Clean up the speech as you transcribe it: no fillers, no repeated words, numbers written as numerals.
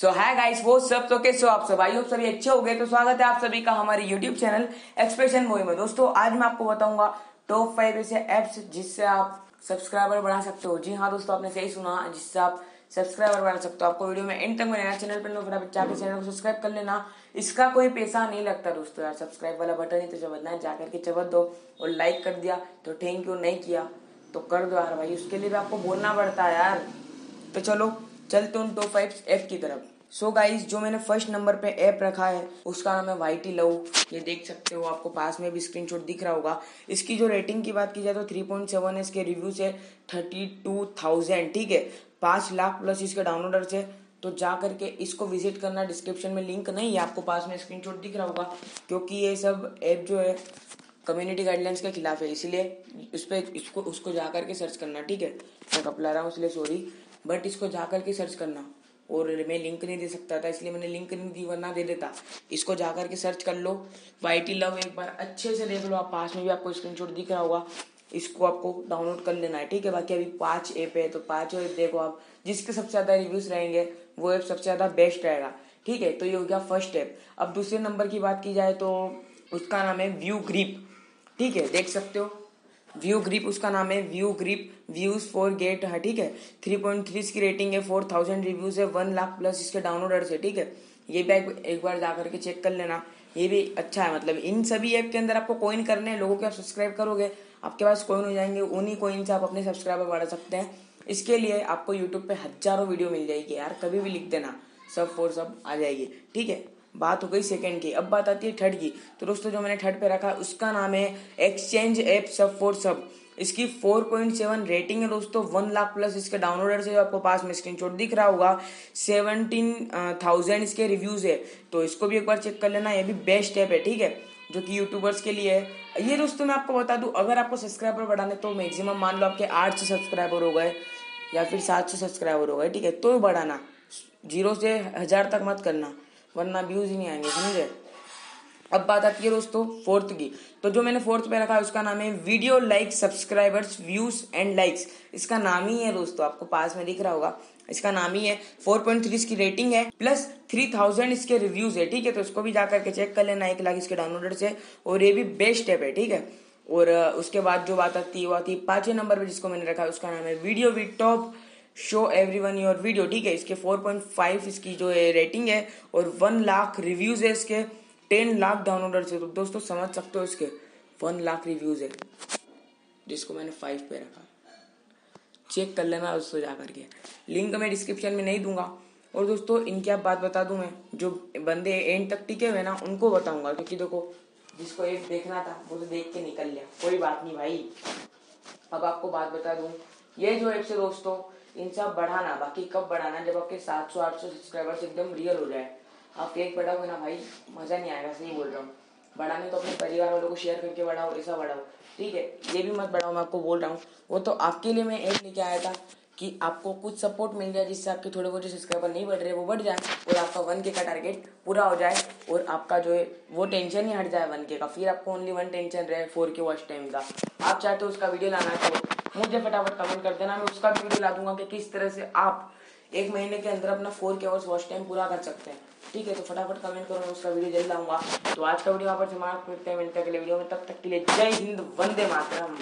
सो hi guys वो सब तो कैसे हो आप सब, आई होप सभी अच्छे हो गए। तो स्वागत है आप सभी का हमारे YouTube चैनल एक्सप्रेशन मूवी में। दोस्तों आज मैं आपको बताऊंगा टॉप 5 ऐसे ऐप्स जिससे आप सब्सक्राइबर बढ़ा सकते हो। जी हाँ दोस्तों, आपने सही सुना, जिससे आप सब्सक्राइबर बढ़ा सकते हो। आपको वीडियो में एंड तक मेरे चैनल पर फटाफट जाकर चैनल को सब्सक्राइब कर लेना, इसका कोई पैसा नहीं लगता दोस्तों। यार सब्सक्राइब वाला बटन ही तो चबदना है, जाकर के चबद दो। और लाइक कर दिया तो थैंक यू, नहीं किया तो कर दो यार भाई, उसके लिए भी आपको बोलना पड़ता है यार। तो चलो चलते उन टॉप 5 ऐप की तरफ। सो गाइज जो मैंने फर्स्ट नंबर पे ऐप रखा है उसका नाम है YT Love। ये देख सकते हो, आपको पास में भी स्क्रीनशॉट दिख रहा होगा। इसकी जो रेटिंग की बात की जाए तो 3.7 है। इसके रिव्यूज है 32,000, ठीक है, 5 लाख प्लस इसके डाउनलोडर्स है। तो जा करके इसको विजिट करना, डिस्क्रिप्शन में लिंक नहीं है, आपको पास में स्क्रीनशॉट दिख रहा होगा। क्योंकि ये सब ऐप जो है कम्युनिटी गाइडलाइंस के खिलाफ है, इसलिए उस पर उसको जा करके सर्च करना, ठीक है। मैं कपला रहा हूँ इसलिए सॉरी, बट इसको जा करके सर्च करना। और मैं लिंक नहीं दे सकता था इसलिए मैंने लिंक नहीं दी, वरना दे देता। इसको जा करके सर्च कर लो YT Love, एक बार अच्छे से देख लो। आप पास में भी आपको स्क्रीनशॉट दिख रहा होगा, इसको आपको डाउनलोड कर लेना है, ठीक है। बाकी अभी 5 ऐप है तो 5 ऐप देखो आप, जिसके सबसे ज़्यादा रिव्यूज रहेंगे वो ऐप सबसे ज़्यादा बेस्ट रहेगा, ठीक है। तो ये हो गया फर्स्ट ऐप। अब दूसरे नंबर की बात की जाए तो उसका नाम है व्यू ग्रिप, ठीक है, देख सकते हो व्यू ग्रिप उसका नाम है। View grip views for get है, ठीक है। 3.3 की रेटिंग है, 4,000 रिव्यूज है, 1 लाख प्लस इसके डाउनलोडर्स है, ठीक है। ये भी एक बार जा करके चेक कर लेना, ये भी अच्छा है। मतलब इन सभी ऐप के अंदर आपको कॉइन करने हैं, लोगों के आप सब्सक्राइब करोगे, आपके पास कॉइन हो जाएंगे, उन्हीं कॉइन से आप अपने सब्सक्राइबर बढ़ा सकते हैं। इसके लिए आपको यूट्यूब पे हजारों वीडियो मिल जाएगी यार, कभी भी लिख देना, सब फॉर सब आ जाएगी, ठीक है। बात हो गई सेकंड की। अब बात आती है थर्ड की। तो दोस्तों जो मैंने थर्ड पे रखा है उसका नाम है एक्सचेंज ऐप सब फॉर सब। इसकी 4.7 रेटिंग है दोस्तों, 1 लाख प्लस इसके डाउनलोडर्स है, जो आपको पास में स्क्रीनशॉट दिख रहा होगा। 17,000 इसके रिव्यूज है, तो इसको भी एक बार चेक कर लेना। ये भी बेस्ट ऐप है, ठीक है, जो कि यूट्यूबर्स के लिए है। ये दोस्तों मैं आपको बता दूं, अगर आपको सब्सक्राइबर बढ़ाने तो मैक्सिमम मान लो आपके 800 सब्सक्राइबर हो गए या फिर 700 सब्सक्राइबर हो गए, ठीक है, तो बढ़ाना। 0 से 1000 तक मत करना, वरना व्यूज ही नहीं आएंगे, समझे। अब बात आती है दोस्तों फोर्थ की। तो जो मैंने फोर्थ पे रखा है उसका नाम है video like subscribers views and likes. इसका नाम ही है दोस्तों, आपको पास में दिख रहा होगा, इसका नाम ही है। 4.3 इसकी रेटिंग है, प्लस 3,000 इसके रिव्यूज है, ठीक है। तो इसको भी जाकर के चेक कर लेना, 1 लाख इसके डाउनलोडर्स है, और ये भी बेस्ट ऐप है, ठीक है। और उसके बाद जो बात आती है वो आती है 5वें नंबर पर, जिसको मैंने रखा है उसका नाम है video with top show everyone your video, ठीक है। इसके 4.5 इसकी जो है रेटिंग है, और 1 लाख रिव्यूज है, इसके 10 लाख डाउनलोडर्स है। तो दोस्तों समझ सकते हो, इसके 1 लाख रिव्यूज है, जिसको मैंने 5 पे रखा। चेक कर लेना दोस्तों जा करके, लिंक मैं डिस्क्रिप्शन में नहीं दूंगा। और दोस्तों इनकी आप बात बता दूं, मैं जो बंदे एंड तक टिके हुए ना उनको बताऊंगा, क्योंकि देखो जिसको एक देखना था वो तो देख के निकल लिया, कोई बात नहीं भाई। अब आपको बात बता दूं, ये जो ऐप से दोस्तों इनसे आप बढ़ाना, बाकी कब बढ़ाना, जब आपके 700-800 सब्सक्राइबर्स एकदम रियल हो जाए। आप फेक बढ़ाओगे ना भाई, मजा नहीं आएगा, सही बोल रहा हूँ। बढ़ाने तो अपने परिवार वालों को शेयर करके बढ़ाओ, ऐसा बढ़ाओ, ठीक है। ये भी मत बढ़ाओ, मैं आपको बोल रहा हूँ। वो तो आपके लिए मैं ऐप लेके आया था कि आपको कुछ सपोर्ट मिल जाए, जिससे आपके थोड़े बहुत सब्सक्राइबर नहीं बढ़ रहे वो बढ़ जाए, और आपका 1K का टारगेट पूरा हो जाए, और आपका जो है वो टेंशन ही हट जाए 1K का। फिर आपको ओनली 1 टेंशन रहे 4K वॉच टाइम का। आप चाहते हो उसका वीडियो लाना तो मुझे फटाफट कमेंट कर देना, मैं उसका वीडियो ला दूंगा कि किस तरह से आप 1 महीने के अंदर अपना 4K आवर्स वॉच टाइम पूरा कर सकते हैं, ठीक है। तो फटाफट कमेंट करो, मैं उसका वीडियो जल्द लाऊंगा। तो आज का वीडियो यहाँ पर समाप्त करते हैं, मिलते हैं अगले वीडियो में। तब तक के लिए जय हिंद, वंदे मातरम।